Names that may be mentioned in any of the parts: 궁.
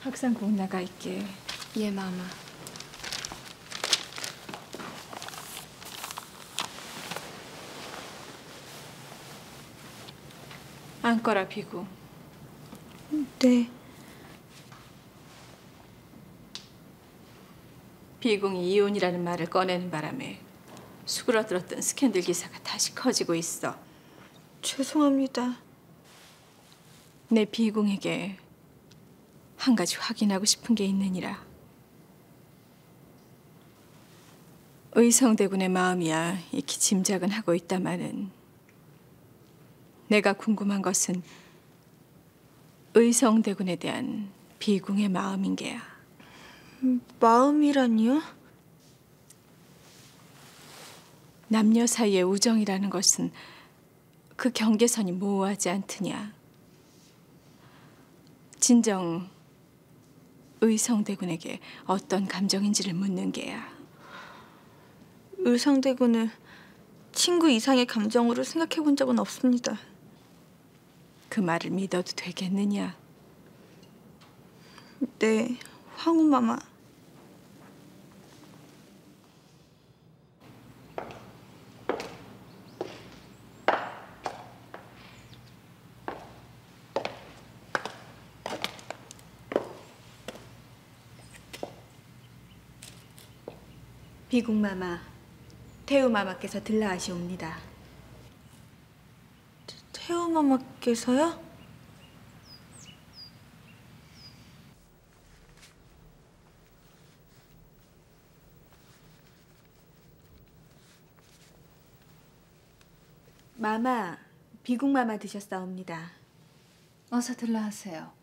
항상 궁 나가 있게. 예, 마마. 안거라 비구. 네. 비궁이 이혼이라는 말을 꺼내는 바람에 수그러들었던 스캔들 기사가 다시 커지고 있어. 죄송합니다. 내 비궁에게 한 가지 확인하고 싶은 게 있느니라. 의성대군의 마음이야 익히 짐작은 하고 있다마는 내가 궁금한 것은 의성대군에 대한 비궁의 마음인 게야. 마음이라니요? 남녀 사이의 우정이라는 것은 그 경계선이 모호하지 않느냐. 진정 의성대군에게 어떤 감정인지를 묻는 게야. 의성대군을 친구 이상의 감정으로 생각해 본 적은 없습니다. 그 말을 믿어도 되겠느냐? 네, 황후마마. 비궁마마, 태우마마께서 들라하시옵니다. 태우마마께서요? 마마, 비궁마마 드셨사옵니다. 어서 들라하세요.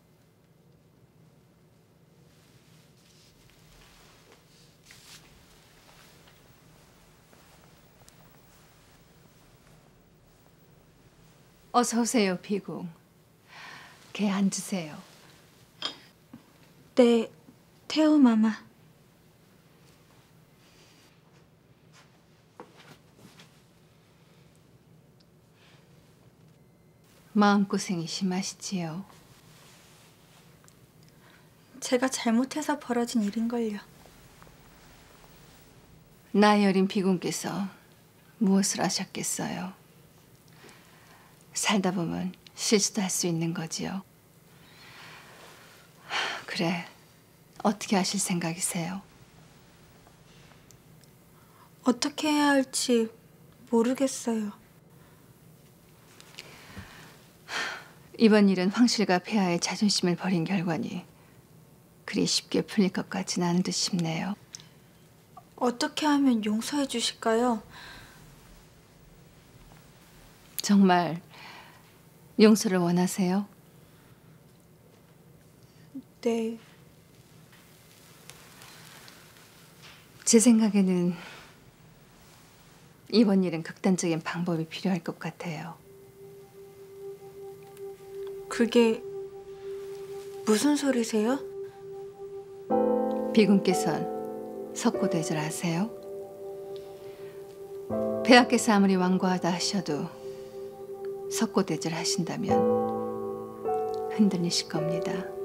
어서 오세요, 비궁. 개 앉으세요. 네, 태우마마. 마음고생이 심하시지요. 제가 잘못해서 벌어진 일인걸요. 나이 어린 비궁께서 무엇을 하셨겠어요. 살다 보면 실수도 할 수 있는 거지요. 그래, 어떻게 하실 생각이세요? 어떻게 해야 할지 모르겠어요. 이번 일은 황실과 폐하의 자존심을 버린 결과니 그리 쉽게 풀릴 것 같진 않은 듯 싶네요. 어떻게 하면 용서해 주실까요? 정말 용서를 원하세요? 네. 제 생각에는 이번 일은 극단적인 방법이 필요할 것 같아요. 그게 무슨 소리세요? 비군께선 석고대절 아세요? 폐하께서 아무리 완고하다 하셔도 석고대절 하신다면 흔들리실 겁니다.